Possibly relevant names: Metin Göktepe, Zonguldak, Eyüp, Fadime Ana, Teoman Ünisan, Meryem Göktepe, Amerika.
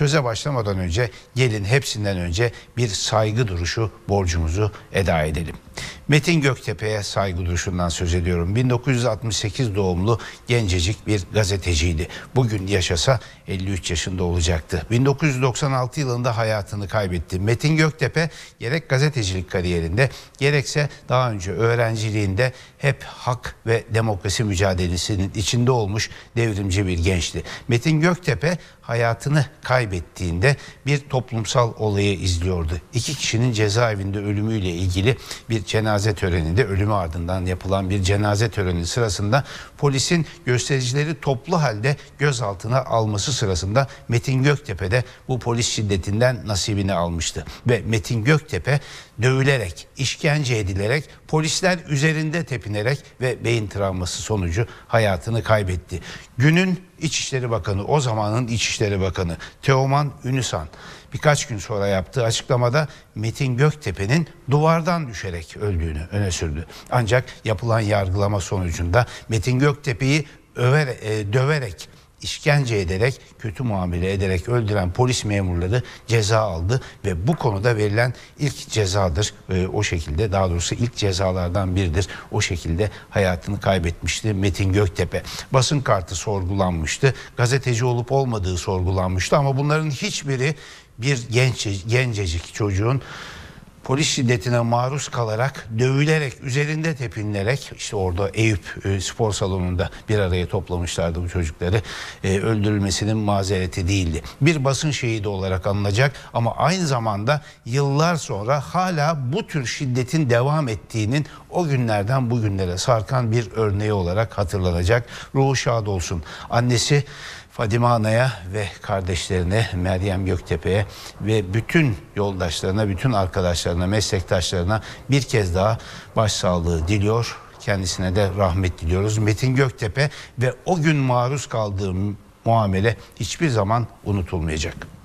söze başlamadan önce gelin hepsinden önce bir saygı duruşu borcumuzu eda edelim. Metin Göktepe'ye saygı duruşundan söz ediyorum. 1968 doğumlu gencecik bir gazeteciydi. Bugün yaşasa 53 yaşında olacaktı. 1996 yılında hayatını kaybetti. Metin Göktepe gerek gazetecilik kariyerinde gerekse daha önce öğrenciliğinde hep hak ve demokrasi mücadelesinin içinde olmuş devrimci bir gençti. Metin Göktepe hayatını kaybettiğinde bir toplumsal olayı izliyordu. İki kişinin cezaevinde ölümüyle ilgili bir cenaze töreninde, ölümü ardından yapılan bir cenaze töreni sırasında polisin göstericileri toplu halde gözaltına alması sırasında Metin Göktepe de bu polis şiddetinden nasibini almıştı. Ve Metin Göktepe dövülerek, işkence edilerek, polisler üzerinde tepinerek ve beyin travması sonucu hayatını kaybetti. Günün İçişleri Bakanı, o zamanın İçişleri Bakanı Teoman Ünisan birkaç gün sonra yaptığı açıklamada Metin Göktepe'nin duvardan düşerek öldüğünü öne sürdü. Ancak yapılan yargılama sonucunda Metin Göktepe'yi döverek, işkence ederek, kötü muamele ederek öldüren polis memurları ceza aldı ve bu konuda verilen ilk cezadır. O şekilde, daha doğrusu ilk cezalardan biridir. O şekilde hayatını kaybetmişti Metin Göktepe. Basın kartı sorgulanmıştı. Gazeteci olup olmadığı sorgulanmıştı ama bunların hiçbiri bir gencecik çocuğun polis şiddetine maruz kalarak, dövülerek, üzerinde tepinilerek, işte orada Eyüp spor salonunda bir araya toplamışlardı bu çocukları, öldürülmesinin mazereti değildi. Bir basın şehidi olarak anılacak ama aynı zamanda yıllar sonra hala bu tür şiddetin devam ettiğinin o günlerden bugünlere sarkan bir örneği olarak hatırlanacak. Ruhu şad olsun. Annesi Fadime Ana'ya ve kardeşlerine, Meryem Göktepe'ye ve bütün yoldaşlarına, bütün arkadaşlarına, meslektaşlarına bir kez daha başsağlığı diliyor. Kendisine de rahmet diliyoruz. Metin Göktepe ve o gün maruz kaldığı muamele hiçbir zaman unutulmayacak.